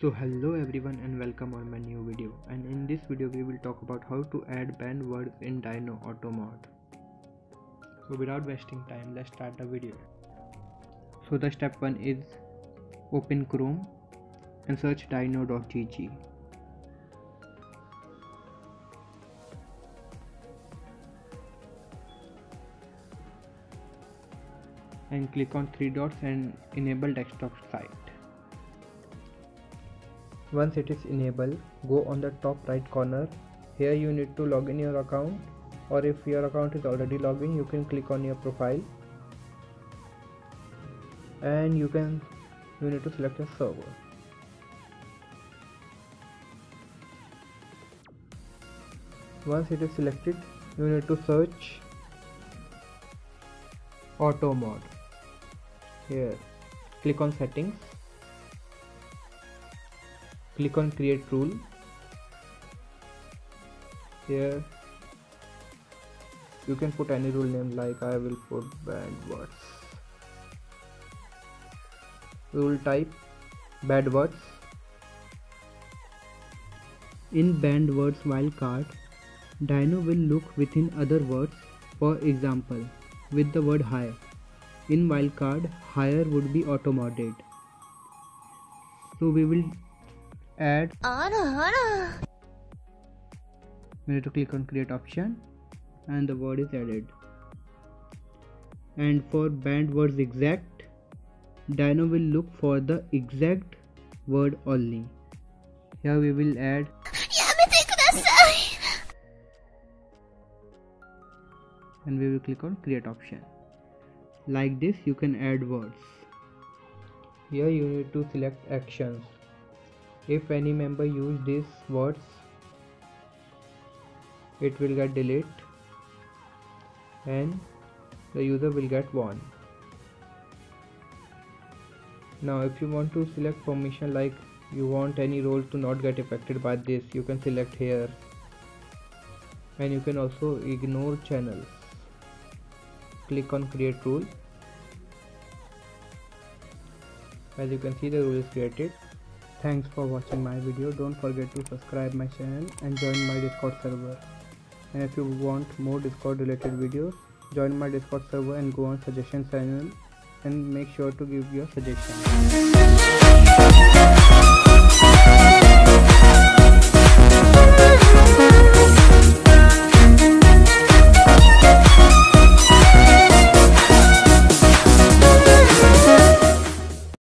So hello everyone and welcome on my new video, and in this video we will talk about how to add banned words in Dyno Bot. So without wasting time, let's start the video. So the step 1 is open Chrome and search dyno.gg. And click on 3 dots and enable desktop site. Once it is enabled, go on the top right corner. Here you need to log in your account, or if your account is already logged in, you can click on your profile and you need to select a server. Once it is selected, you need to search Bot. Here click on settings, click on create rule. Here you can put any rule name, like I will put bad words. Rule type bad words. In banned words wildcard, Dyno will look within other words. For example, with the word high in wildcard, higher would be automodded. So we will add. We need to click on create option and the word is added. And for banned words exact, Dyno will look for the exact word only. Here we will add. And we will click on create option. Like this you can add words. Here you need to select actions. If any member use these words, it will get deleted and the user will get warned. Now if you want to select permission, like you want any role to not get affected by this, you can select here, and you can also ignore channels. Click on create rule. As you can see, the rule is created. Thanks for watching my video. Don't forget to subscribe my channel and join my Discord server. And if you want more Discord related videos, join my Discord server and go on suggestion channel and make sure to give your suggestions.